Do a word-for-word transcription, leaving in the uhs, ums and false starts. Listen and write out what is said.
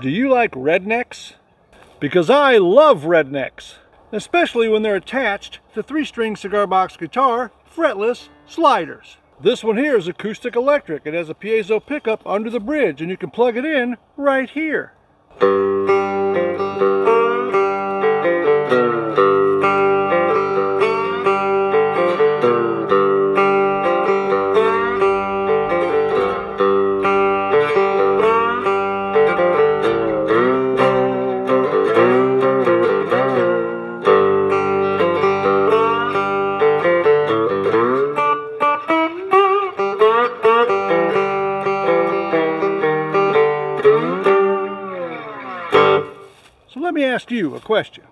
Do you like rednecks? Because I love rednecks, especially when they're attached to three-string cigar box guitar fretless sliders. This one here is acoustic electric. It has a piezo pickup under the bridge, and you can plug it in right here. So let me ask you a question.